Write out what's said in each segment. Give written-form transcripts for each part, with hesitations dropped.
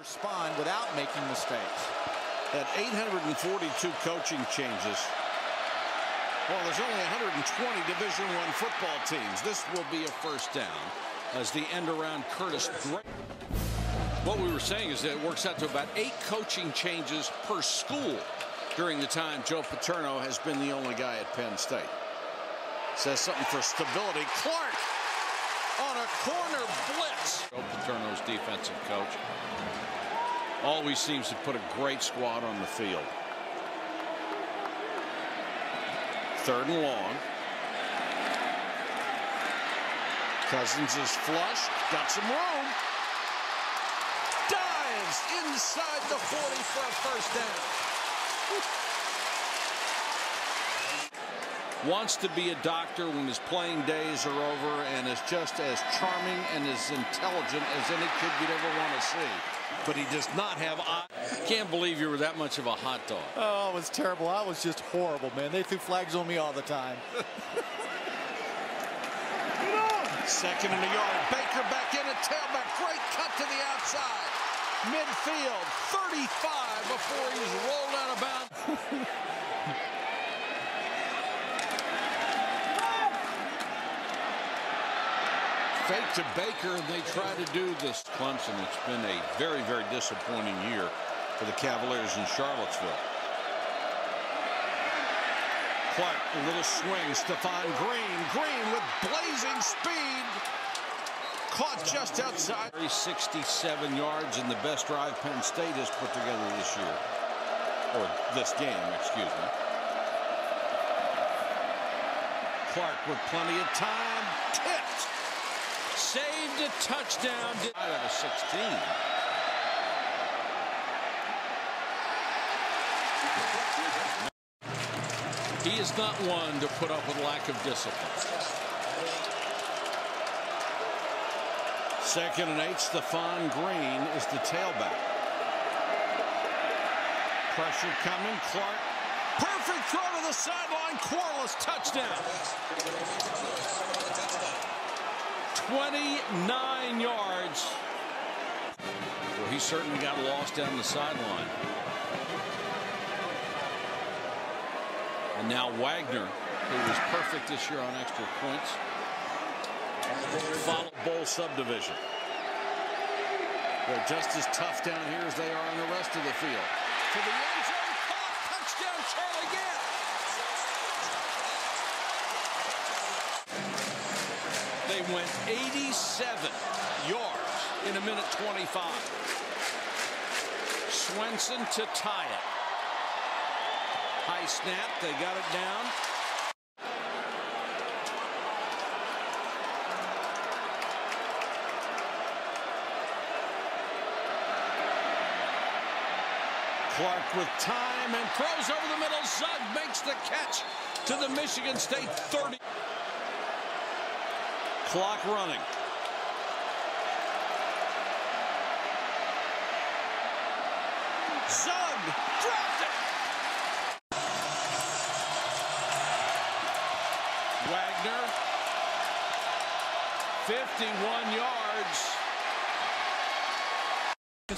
respond without making mistakes. At 842 coaching changes, well, there's only 120 Division I football teams. This will be a first down as the end around Curtis Gray. What we were saying is that it works out to about 8 coaching changes per school during the time Joe Paterno has been the only guy at Penn State. Says something for stability. Clark on a corner blitz. Joe Paterno's defensive coach always seems to put a great squad on the field. 3rd and long. Cousins is flush, got some room. Dives inside the 40 for a first down. Wants to be a doctor when his playing days are over, and is just as charming and as intelligent as any kid you'd ever want to see. But he does not have eyes. Can't believe you were that much of a hot dog. Oh, it was terrible. I was just horrible, man. They threw flags on me all the time. 2nd and a yard. Baker back in, a tailback. Great cut to the outside. Midfield, 35 before he's rolled out of bounds. Fake to Baker, and they try to do this. Clemson, it's been a very, very disappointing year for the Cavaliers in Charlottesville. Clark, a little swing. Stephon Green. Green with blazing speed. Caught just outside. 67 yards in the best drive Penn State has put together this year. Or this game, excuse me. Clark with plenty of time. Tipped. Saved a touchdown. Out of a 16. He is not one to put up with lack of discipline. 2nd and 8. Stephon Green is the tailback. Pressure coming. Clark. Perfect throw to the sideline. Corliss, touchdown. 29 yards. Well, he certainly got lost down the sideline. And now Wagner, who was perfect this year on extra points. Football Bowl subdivision. They're just as tough down here as they are on the rest of the field. To the end zone, caught, touchdown, Charlie Gant. They went 87 yards in a minute 25. Swenson to tie it. High snap, they got it down. Clark with time and throws over the middle. Sugg makes the catch to the Michigan State 30. Clock running. Sugg dropped it. Wagner, 51 yards.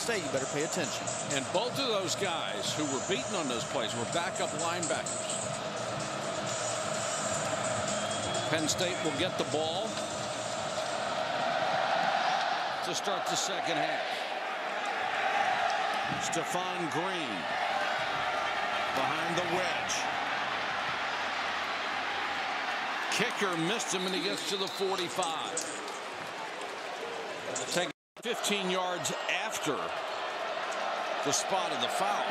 State, you better pay attention. And both of those guys who were beaten on those plays were backup linebackers. Penn State will get the ball to start the 2nd half. Stephon Green behind the wedge. Kicker missed him, and he gets to the 45. Take 15 yards after the spot of the foul.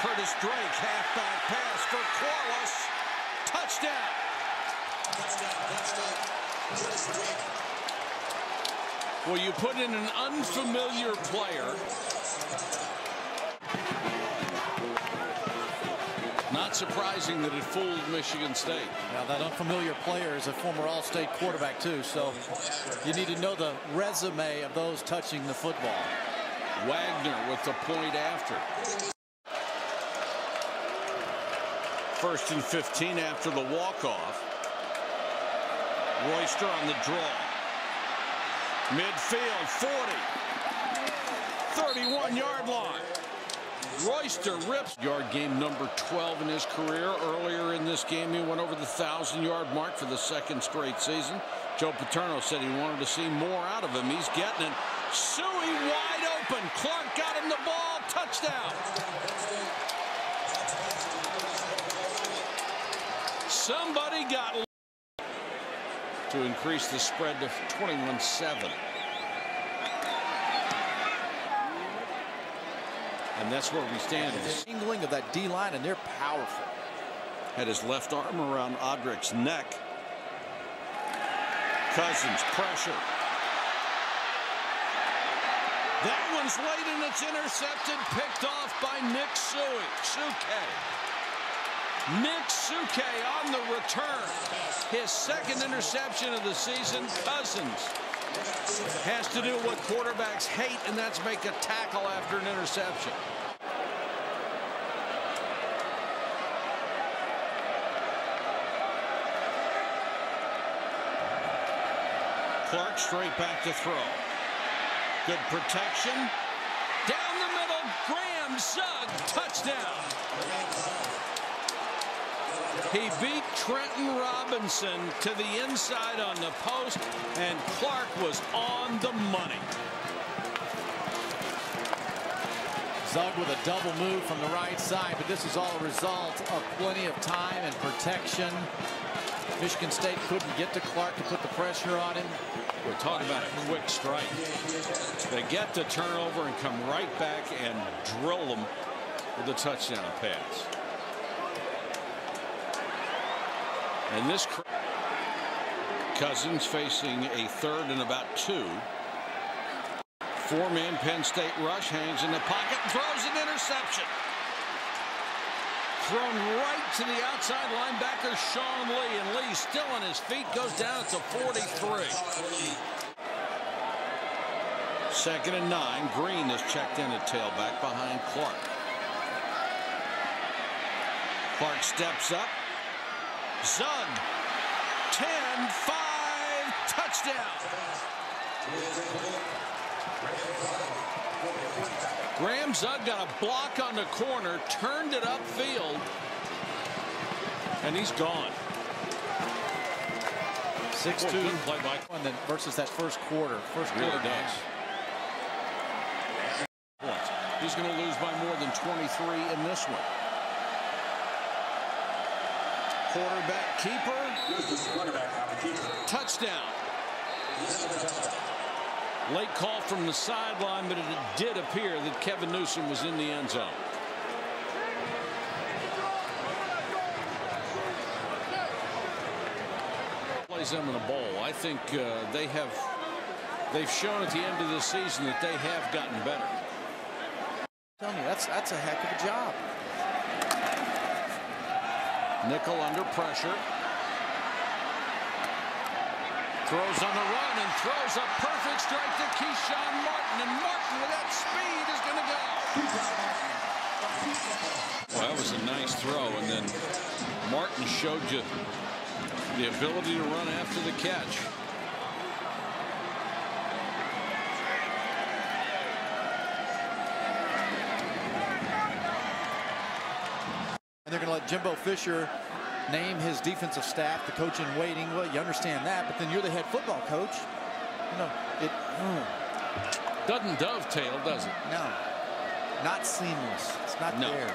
Curtis Drake, halfback pass for Corliss. Touchdown. Curtis Drake. Well, you put in an unfamiliar player. Not surprising that it fooled Michigan State. Now, that unfamiliar player is a former All-State quarterback, too, so you need to know the resume of those touching the football. Wagner with the point after. 1st and 15 after the walk-off. Royster on the draw. Midfield, 40. 31-yard line. Royster rips. Yard game number 12 in his career. Earlier in this game, he went over the 1,000-yard mark for the second straight season. Joe Paterno said he wanted to see more out of him. He's getting it. Sui wide open. Clark got him the ball. Touchdown. Somebody got to increase the spread to 21-7. And that's where we stand. The angling of that D-line, and they're powerful. Had his left arm around Odrick's neck. Cousins pressure. That one's late, and it's intercepted. Picked off by Nick Sukay. Nick Sukay on the return. His second interception of the season. Cousins has to do what quarterbacks hate, and that's make a tackle after an interception. Clark straight back to throw. Good protection. Down the middle, Graham Zug, touchdown. He beat Trenton Robinson to the inside on the post, and Clark was on the money. Zug with a double move from the right side, but this is all a result of plenty of time and protection. Michigan State couldn't get to Clark to put the pressure on him. We're talking about a quick strike. They get the turnover and come right back and drill them with a touchdown pass. And this Cousins facing a third and about 2. Four-man Penn State rush, hangs in the pocket, throws an interception. Thrown right to the outside linebacker, Sean Lee, and Lee still on his feet, goes down to 43. Second and 9, Green is checked in at tailback behind Clark. Clark steps up. Zug, 10-5, touchdown. Graham Zug got a block on the corner, turned it upfield, and he's gone. 6-2 play by one then versus that first quarter. First quarter really does. He's going to lose by more than 23 in this one. Quarterback keeper. Touchdown. Late call from the sideline, but it did appear that Kevin Newsom was in the end zone. Plays them in a bowl. I think they've shown at the end of the season that they have gotten better. Tell me, that's a heck of a job. Nickel under pressure. Throws on the run and throws a perfect strike to Keyshawn Martin. And Martin with that speed is going to go. Well, that was a nice throw. And then Martin showed you the ability to run after the catch. They're going to let Jimbo Fisher name his defensive staff, the coach in waiting. Well, you understand that, but then you're the head football coach. No, it doesn't dovetail, does it? No, not seamless. It's not there.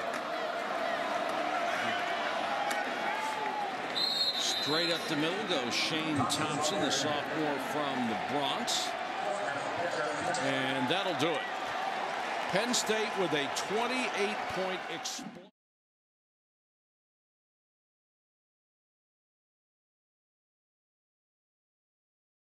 Straight up the middle goes Shane Thompson, the sophomore from the Bronx, and that'll do it. Penn State with a 28-point explosion.